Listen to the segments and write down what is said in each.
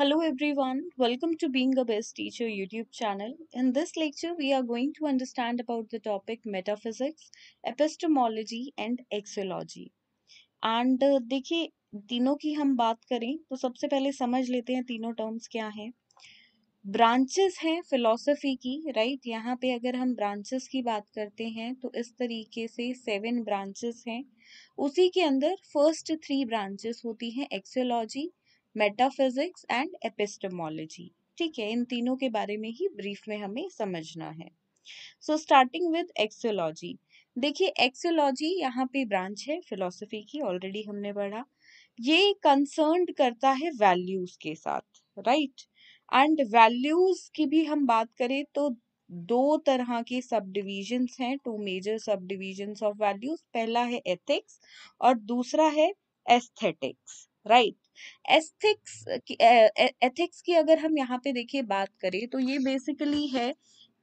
Hello everyone, welcome to Being a Best Teacher YouTube channel. In this lecture, we are going to understand about the topic metaphysics, epistemology and axiology. And देखिए तीनों की हम बात करें तो सबसे पहले समझ लेते हैं तीनों टर्म्स क्या हैं. ब्रांचेस हैं फिलोसफी की, राइट. यहाँ पे अगर हम ब्रांचेस की बात करते हैं तो इस तरीके से 7 ब्रांचेस हैं. उसी के अंदर फर्स्ट 3 ब्रांचेस होती हैं एक्सियोलॉजी, मेटाफिजिक्स एंड एपिस्टेमोलॉजी. ठीक है, इन तीनों के बारे में ही ब्रीफ में हमें समझना है. So starting with axiology. देखिए एक्सियोलॉजी यहाँ पे ब्रांच है फिलोसफी की, ऑलरेडी हमने पढ़ा. ये कंसर्न्ड करता है वैल्यूज के साथ, राइट. एंड वैल्यूज की भी हम बात करें तो 2 तरह के सब डिविजन्स हैं, 2 major subdivisions of values. पहला है एथिक्स और दूसरा है एस्थेटिक्स, राइट. एथिक्स की अगर हम यहाँ पे देखिए बात करें तो ये बेसिकली है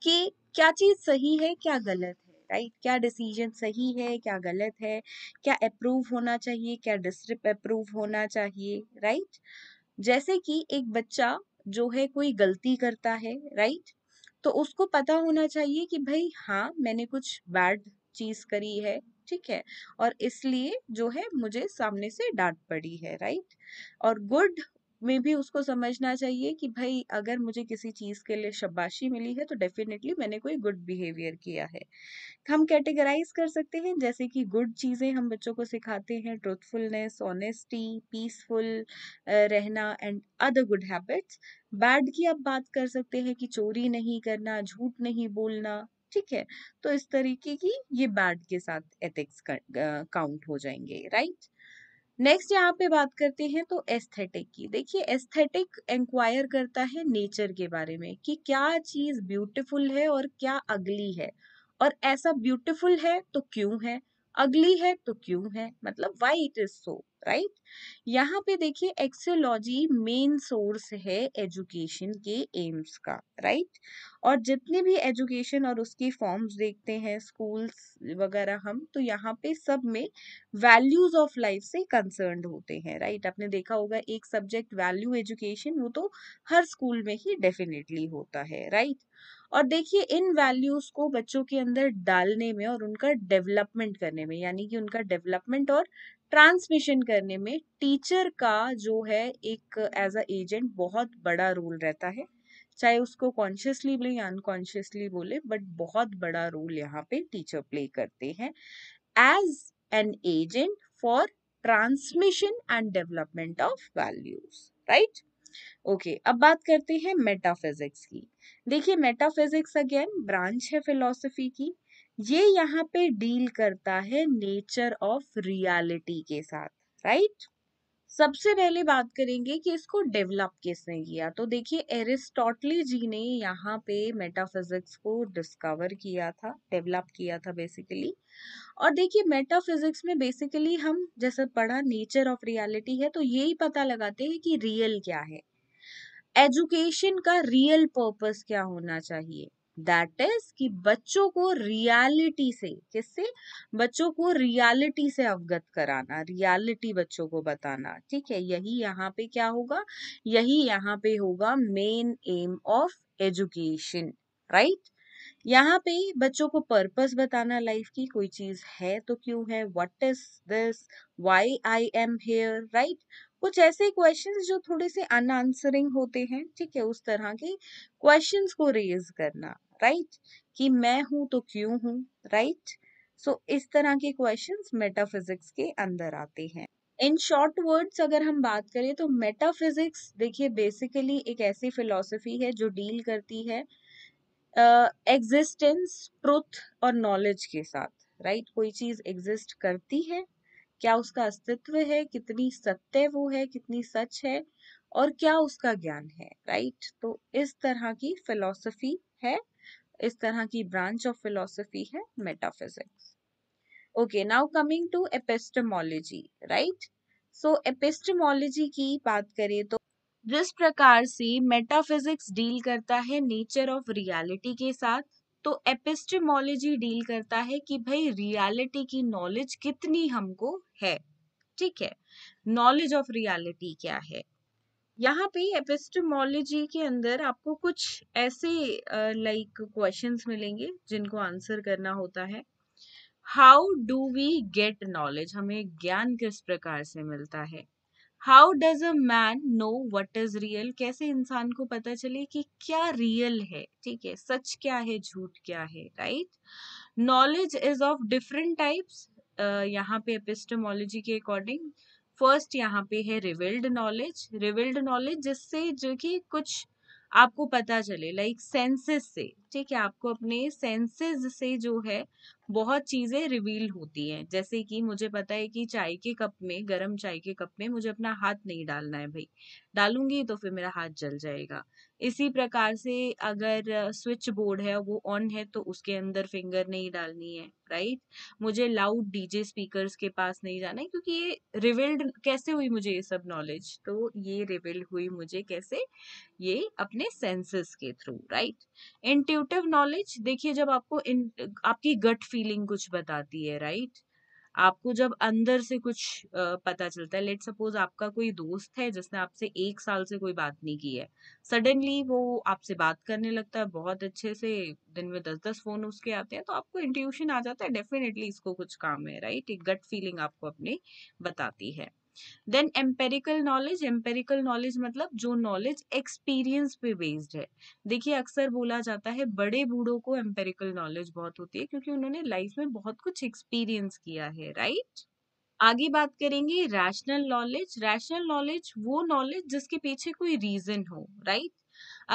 कि क्या चीज सही है क्या गलत है, राइट. क्या डिसीजन सही है क्या गलत है, क्या अप्रूव होना चाहिए क्या डिसअप्रूव होना चाहिए, राइट. जैसे कि एक बच्चा जो है कोई गलती करता है, राइट, तो उसको पता होना चाहिए कि भाई हाँ मैंने कुछ बैड चीज करी है, ठीक है, और इसलिए जो है मुझे सामने से डांट पड़ी है, राइट. और गुड में भी उसको समझना चाहिए कि भाई अगर मुझे किसी चीज के लिए शाबाशी मिली है तो डेफिनेटली मैंने कोई गुड बिहेवियर किया है. हम कैटेगराइज कर सकते हैं जैसे कि गुड चीजें हम बच्चों को सिखाते हैं, ट्रूथफुलनेस, ऑनेस्टी, पीसफुल रहना and other good habits. Bad की आप बात कर सकते हैं कि चोरी नहीं करना, झूठ नहीं बोलना, ठीक है. तो इस तरीके की ये बैड के साथ एथिक्स काउंट हो जाएंगे, राइट. नेक्स्ट यहाँ पे बात करते हैं तो एस्थेटिक की. देखिए एस्थेटिक इंक्वायर करता है नेचर के बारे में कि क्या चीज ब्यूटीफुल है और क्या अगली है, और ऐसा ब्यूटीफुल है तो क्यों है, अगली है तो क्यों है, मतलब why it is so, right. यहाँ पे देखिए एक्सियोलॉजी मेन सोर्स है एजुकेशन के एम्स का, राइट. और जितने भी एजुकेशन और उसकी फॉर्म्स देखते हैं स्कूल्स वगैरह हम, तो यहाँ पे सब में वैल्यूज ऑफ लाइफ से कंसर्न्ड होते हैं, राइट. आपने देखा होगा एक सब्जेक्ट वैल्यू एजुकेशन, वो तो हर स्कूल में ही डेफिनेटली होता है, राइट. और देखिए इन वैल्यूज को बच्चों के अंदर डालने में और उनका डेवलपमेंट करने में, यानी कि उनका डेवलपमेंट और ट्रांसमिशन करने में टीचर का जो है एक एज अ एजेंट बहुत बड़ा रोल रहता है. चाहे उसको कॉन्शियसली बोले या अनकॉन्शियसली बोले, बट बहुत बड़ा रोल यहाँ पे टीचर प्ले करते हैं as an agent for transmission and development of values, right. Okay, अब बात करते हैं मेटाफिजिक्स की. देखिए मेटाफिजिक्स अगेन ब्रांच है फिलोसफी की. ये यहाँ पे डील करता है नेचर ऑफ रियलिटी के साथ, राइट. सबसे पहले बात करेंगे कि इसको डेवलप किसने किया. तो देखिए एरिस्टोटल जी ने यहाँ पे मेटाफिजिक्स को डिस्कवर किया था, डेवलप किया था बेसिकली. और देखिए मेटाफिजिक्स में बेसिकली हम जैसे पढ़ा नेचर ऑफ रियलिटी है, तो यही पता लगाते हैं कि रियल क्या है, एजुकेशन का रियल पर्पस क्या होना चाहिए. दैट इज कि बच्चों को रियलिटी से, किससे, बच्चों को रियलिटी से अवगत कराना, रियलिटी बच्चों को बताना, ठीक है. यही यहाँ पे क्या होगा, यही यहाँ पे होगा main aim of education, right. यहाँ पे बच्चों को पर्पस बताना लाइफ की, कोई चीज है तो क्यों है, what is this, why I am here, right. कुछ ऐसे क्वेश्चंस जो थोड़े से अनआंसरिंग होते हैं, ठीक है, उस तरह के क्वेश्चंस को रेज करना, राइट. कि मैं हूं तो क्यों हूं, राइट. सो इस तरह के क्वेश्चंस मेटाफिजिक्स के अंदर आते हैं. इन शॉर्ट वर्ड्स अगर हम बात करें तो मेटाफिजिक्स देखिए बेसिकली एक ऐसी फिलॉसफी है जो डील करती है एग्जिस्टेंस, ट्रुथ और नॉलेज के साथ, राइट. कोई चीज एग्जिस्ट करती है, क्या उसका अस्तित्व है, कितनी सत्य वो है, कितनी सच है, और क्या उसका ज्ञान है, राइट. तो इस तरह की फिलॉसफी है, इस तरह की ब्रांच ऑफ फिलॉसफी है metaphysics. Okay, now coming to epistemology, right. So epistemology की बात करें तो जिस प्रकार से मेटाफिजिक्स डील करता है नेचर ऑफ रियलिटी के साथ, तो एपिस्टेमोलॉजी डील करता है कि भाई रियलिटी की नॉलेज कितनी हमको है, ठीक है. नॉलेज ऑफ रियलिटी क्या है. यहाँ पे एपिस्टेमोलॉजी के अंदर आपको कुछ ऐसे लाइक क्वेश्चंस मिलेंगे जिनको आंसर करना होता है. How do we get knowledge, हमें ज्ञान किस प्रकार से मिलता है. How does a man know what is real, कैसे इंसान को पता चले कि क्या रियल है, ठीक है, सच क्या है झूठ क्या है, right. Knowledge is of different types यहाँ पे एपिस्टेमोलॉजी के अकॉर्डिंग. फर्स्ट यहाँ पे है रिवील्ड नॉलेज. रिवील्ड नॉलेज जिससे जो कि कुछ आपको पता चले लाइक सेंसेस से, ठीक है, आपको अपने सेंसेस से जो है बहुत चीजें रिवील होती हैं. जैसे कि मुझे पता है कि चाय के कप में, गरम चाय के कप में मुझे अपना हाथ नहीं डालना है, भाई डालूंगी तो फिर मेरा हाथ जल जाएगा. इसी प्रकार से अगर स्विच बोर्ड है वो ऑन है तो उसके अंदर फिंगर नहीं डालनी है, राइट. मुझे लाउड डीजे स्पीकर्स के पास नहीं जाना है, क्योंकि ये रिवील्ड कैसे हुई मुझे ये सब नॉलेज, तो ये रिवील्ड हुई मुझे कैसे, ये अपने सेंसेस के थ्रू, राइट. इंट्यूटिव नॉलेज, देखिए जब आपको आपकी गट फीलिंग कुछ बताती है, राइट, आपको जब अंदर से कुछ पता चलता है. लेट सपोज आपका कोई दोस्त है जिसने आपसे 1 साल से कोई बात नहीं की है, सडनली वो आपसे बात करने लगता है बहुत अच्छे से, दिन में 10-10 फोन उसके आते हैं, तो आपको इंट्यूशन आ जाता है डेफिनेटली इसको कुछ काम है, राइट. एक गट फीलिंग आपको अपनी बताती है. Then empirical knowledge. Empirical knowledge मतलब जो नॉलेज एक्सपीरियंस पे बेस्ड है. देखिए अक्सर बोला जाता है बड़े बूढ़ों को एम्पेरिकल नॉलेज बहुत होती है, क्योंकि उन्होंने लाइफ में बहुत कुछ एक्सपीरियंस किया है, राइट. आगे बात करेंगे रैशनल नॉलेज. रैशनल नॉलेज वो नॉलेज जिसके पीछे कोई रीजन हो, राइट.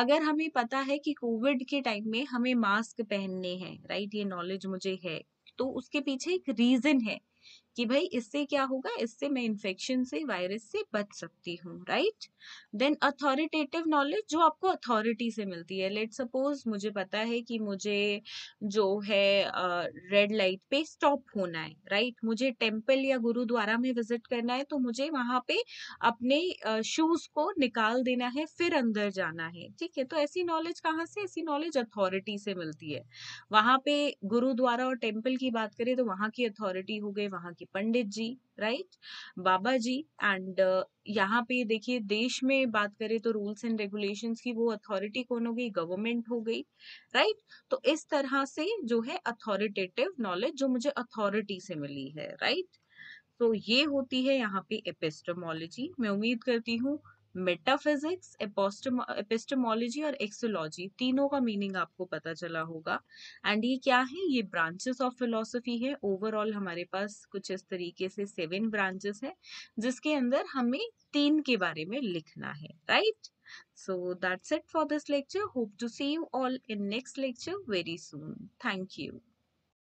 अगर हमें पता है कि कोविड के टाइम में हमें मास्क पहनने हैं, राइट, ये नॉलेज मुझे है, तो उसके पीछे एक रीजन है कि भाई इससे क्या होगा, इससे मैं इन्फेक्शन से, वायरस से बच सकती हूँ, राइट. देन अथॉरिटेटिव नॉलेज, जो आपको अथॉरिटी से मिलती है. लेट सपोज मुझे पता है कि मुझे जो है रेड लाइट पे स्टॉप होना है, राइट. मुझे टेम्पल या गुरुद्वारा में विजिट करना है, तो मुझे वहां पे अपने शूज को निकाल देना है फिर अंदर जाना है, ठीक है. तो ऐसी नॉलेज कहाँ से, ऐसी नॉलेज अथॉरिटी से मिलती है. वहां पे गुरुद्वारा और टेम्पल की बात करें तो वहां की अथॉरिटी हो गई, वहां की Pandit ji, right, Baba ji. And यहाँ पे देखिए देश में बात करें तो रूल्स एंड रेगुलेशंस की, वो अथॉरिटी कौन हो गई, गवर्नमेंट हो गई, राइट. तो इस तरह से जो है अथॉरिटेटिव नॉलेज जो मुझे अथॉरिटी से मिली है, राइट. तो ये होती है यहाँ पे एपिस्टेमोलॉजी. मैं उम्मीद करती हूँ मेटाफिजिक्स, एपिस्टेमोलॉजी और एक्सोलॉजी तीनों का मीनिंग आपको पता चला होगा. एंड ये क्या है, ये ब्रांचेस ऑफ फिलोसफी है. ओवरऑल हमारे पास कुछ इस तरीके से 7 ब्रांचेस हैं, जिसके अंदर हमें 3 के बारे में लिखना है, right. So that's it for this lecture. Hope to see you all in next lecture very soon. Thank you.